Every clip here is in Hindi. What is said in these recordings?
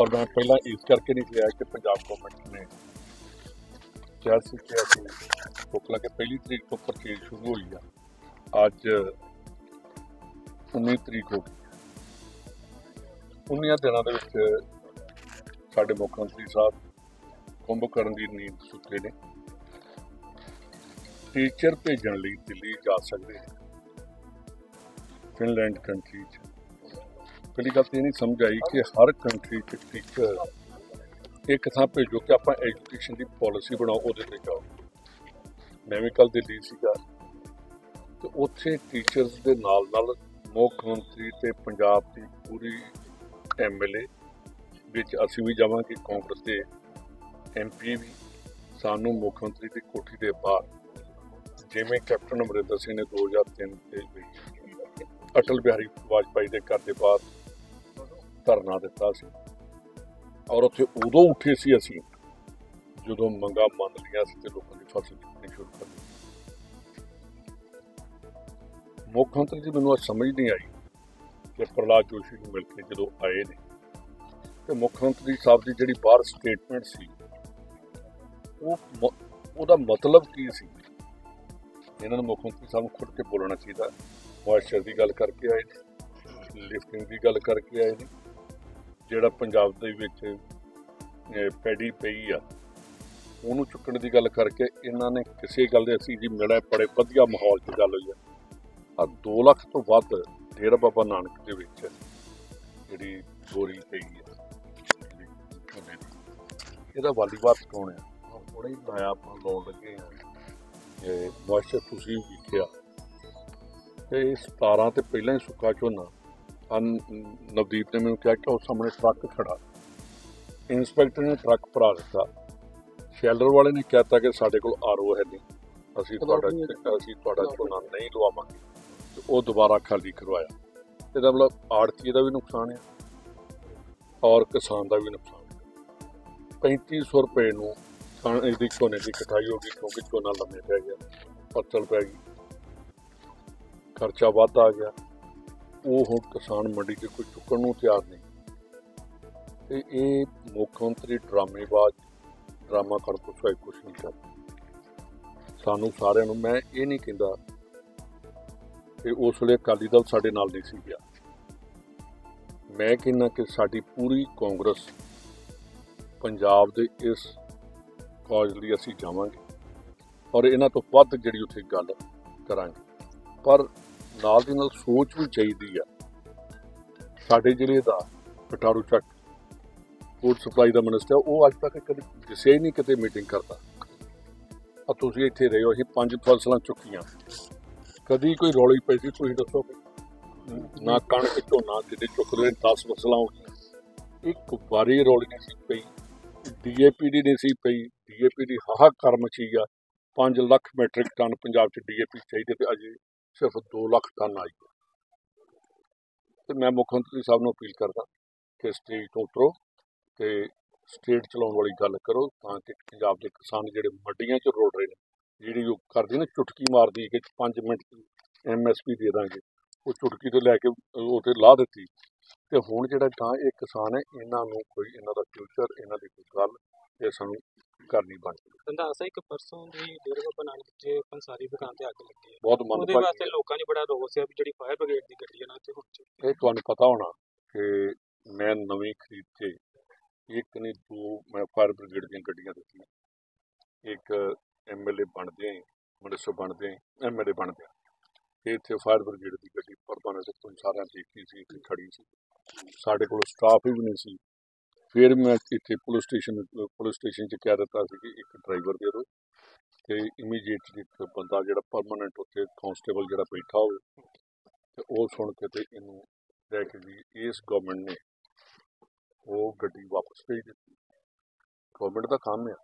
और मैं पहला इस करके नहीं लिया कि पंजाब गवर्नमेंट ने चार से खोखला के पहली तरीक तो परचेज शुरू हो गया, आज 19 तरीक हो गई। 19 दिनों के साडे मुख्य मंत्री साहब कुंभकर्ण की नींद सुते ने। टीचर भेजने लिए दिल्ली जा सकते हैं, फिनलैंड कंट्री। पहली गल तो यह नहीं समझ आई कि हर कंट्री टीचर एक थान भेजो कि आप एजुकेशन की पॉलिसी बनाओ, वो जाओ। मैं भी कल दिल्ली सीगा तो उत्थे टीचर्स के नाल मुख मंत्री तो पंजाब की पूरी MLA विच असी भी जावांगे, कांग्रेस के MP भी। सानू मुख मंत्री की कोठी के बाहर जिवें कैप्टन अमरिंदर सिंह ने 2003 के अटल बिहारी वाजपेयी के घर के बाहर धरना दिता सी और उत्थे उदों उठे सी असी जो मंगा मन लिया लोगों की फसल चुकनी शुरू कर दी। मुख्य मंत्री जी मैनूं समझ नहीं आई कि प्रहलाद जोशी को मिलकर जो आए ने तो मुख्य मंत्री साहब की जी बाहर स्टेटमेंट सी वो मतलब की सी। इन्होंने मुख्य मंत्री साहब को खुद के बोलना चाहिए। मॉइस्चर की गल करके आए ने, लिफ्टिंग की गल करके आए ने, जिहड़ा पंजाब दे विच पैड़ी पई आ उहनूं चुकण की गल करके इन्हों ने किसी गल दे असीं जी मिले बड़े वधिया माहौल की गल हुई है। 2 लाख तो वध डेरा बाबा नानक दे विच जिहड़ी बोरी पई है, इहदा वालीवाद कौन है? बड़ा ही लाया आप लाउण लगे हैं। मॉइस्चर तुसीं विखिआ तो 17 तो पहला ही सुक्का झोना। नवदीप ने मैंने कहा कि उस सामने ट्रक खड़ा, इंस्पैक्टर ने ट्रक भरा दिता, शैलर वाले ने कहता कि साढ़े को RO है नहीं, असी तुहाडा झोना नहीं लवावांगे, तो वह दोबारा खाली करवाया। इसदा मतलब आड़ती का भी नुकसान है और किसान का भी नुकसान है। 3500 रुपए नूं झोने की कटाई हो गई क्योंकि झोना लम्मे पै गया, फसल पै गई, खर्चा वध आ गया। वो हम किसान मंडी से कोई चुकन को तैयार नहीं। ये मुख्य मंत्री ड्रामेबाज ड्रामा कर तो सिवाय कुछ नहीं करते। सानू सारियां मैं ये नहीं कहता कि उस वे अकाली दल साडे नाल नहीं सी गया। मैं कहना कि साडी पूरी कांग्रेस पंजाब दे इस कॉज लई असीं जावांगे और इन्हां तो वध जिहड़ी उत्थे गल करांगे। पर नाल दी नाल सोच भी चाहिए है। साडे जिले का कटारू चक फूड सप्लाई का मिनिस्टर है, वो अज तक कभी दसिया ही नहीं कितने मीटिंग करता। तुसीं इत्थे रहे हो, असीं 5 फसलां चुकियां, कभी कोई रौली पई सी? तुसीं दसो ना कणक झोना जिहड़े चुकदे 10 फसलां हो गई, एक बारी रौली नहीं सी पई, DAPD नहीं सी पई। DAPD हाहाकार मची गया, 5 लाख मैट्रिक टन पंजाब च DAP चाहिए तो अजे सिर्फ 2 लाख टन आई है। तो मैं मुख्य मंत्री साहब को अपील करता कि स्टेज तो उतरो तो स्टेट चलाने वाली गल करो ताकि पंजाब के किसान जोड़े मंडिया च रुल रहे हैं, जी करती ना चुटकी मार दी कि 5 मिनट की MSP दे देंगे, वो चुटकी तो लैके उसे ला दी। तो हूँ जो ये किसान है इन्हों कोई इन्हों का फ्यूचर इन्हों की कोई गल ये सू करनी बनती। एक परसों भी डेरा बाबा नानक पंसारी दुकान पर अग लगी, बहुत मन वास्ते लोगों ने बड़ा रोस है भी जी फायर ब्रिगेड की गड्डी है। ये पता होना कि मैं नवी खरीद के 1 नहीं 2 मैं फायर ब्रिगेड दी गड्डियां दी। एक MLA बनदे मिनिस्टर बनदे MLA बनदे इतने फायर ब्रिगेड की गड्डी परमानेंट तुम सारे देखी सी, इतनी खड़ी सी, साढ़े को स्टाफ ही नहीं सी। फिर मैं इतने पुलिस स्टेशन कह दिता कि एक ड्राइवर दे दो तो इमीजिएटली बंदा जो परमानेंट उत्थे कांस्टेबल जो बैठा हो तो वह सुन के तो इन लैके जी इस गवर्नमेंट ने वो गड्डी वापस भेज दी। गवर्नमेंट का काम है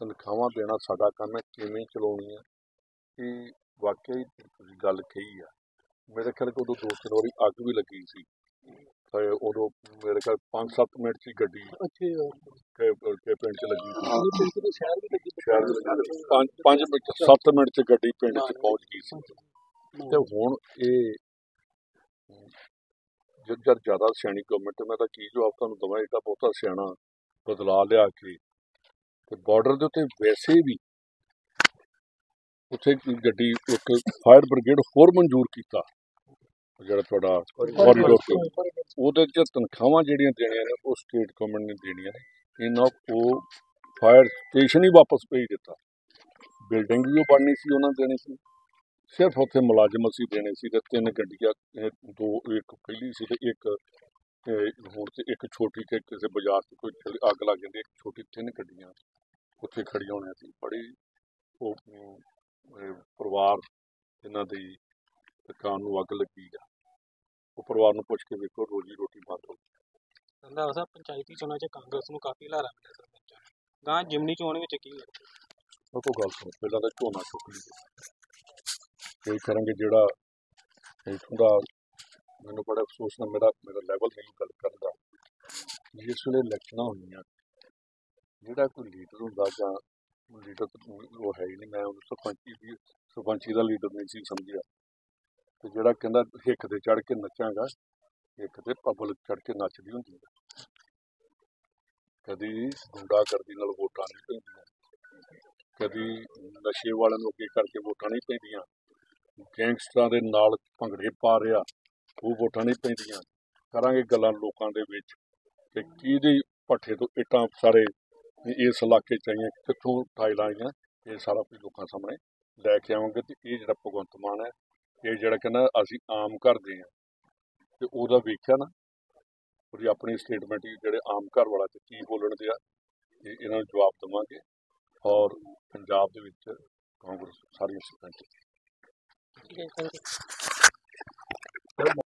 तनख्वाह देना, साडा काम है किमें चलानी है। ये वाकई गल कही है। मेरे ख्याल उदो 2-3 वारी अग भी लगी सी, उदो मेरे ख्याल 5-7 मिनट की गड्डी पिंड च लगी, शहर 5-7 मिनट च गड्डी पिंड च पहुंच गई सी। तो हुण ये जब ज़्यादा सियाणी गवर्नमेंट मैं तो की जवाब तुहानू देवां, इहदा बहुता सियाणा बदलाव लिया के बॉर्डर के उत्ते वैसे भी उत्थे गड्डी एक फायर ब्रिगेड होर मंजूर किया जिहड़ा तुहाडा कॉरीडोर ते उहदे च तनख्वाहां जिहड़ियां देणियां ने उह स्टेट गवर्नमेंट ने देणियां ने। इन्हां ओह फायर स्टेशन ही वापस भेज दिता। बिल्डिंग भी वह बननी सी उन्हां देनी सी, सिर्फ उत्थे मुलाजम असीं देने सी। 3 गड्डियां, 2 एक पहली सी ते एक ਹੁਣ ਤੇ एक छोटी ਤੇ किसी बाजार से कोई अग लग जाती, एक छोटी 3 गड्डियां उत्थे खड़ियां होने सी। बड़ी परिवार जिन्हां दी दुकान नूं अग लगी है, वो परिवार नूं पुछ के वेखो रोजी रोटी बंद हो गई। अंदाज़ा साहब पंचायती चोणां च कांग्रेस नूं काफ़ी लारा मिलिया सरपंचां नूं, गां जिमनी चोण विच की लगदा? कोई गल सुण पहिलां तां झोना चुक लई ये करांगे जिहड़ा इथों दा। मैंने बड़ा अफसोस ना मेरा लैवल नहीं गल करता। जिस वे इलैक्शन हुई जोड़ा कोई लीडर होंगे या लीडर वो है ही नहीं, मैं सरपंची का लीडर नहीं समझिया। तो जोड़ा कहना हिक से चढ़ के नचागा, हिक से पब्लिक चढ़ के नचदी होंगी। कभी गुंडागर्दी नाल वोटां नहीं पैंदियां, कभी नशे वालों को अगे करके वोटां नहीं पैंदियां, गैंगस्टरां दे नाल भंगड़े पा रहा वो वोटां नहीं पैंदियां। करांगे गल्लां लोकां दे विच ते किहदे पट्ठे तो इटां सारे इस इलाके च आईयां, कित्थों टाइलां आईयां, ये सारा कुछ लोकां सामणे लैके आवांगे। ते ये जिहड़ा भगवंत मान है, ये जिहड़ा कहना असीं आम घर दे हां ते उहदा वेखिया ना ओहदी अपनी स्टेटमेंट जिहड़े आम घर वाला ते की बोलण दे आ, इन्हां नूं जवाब देवांगे। और पंजाब दे विच कांग्रेस सारी सरपंच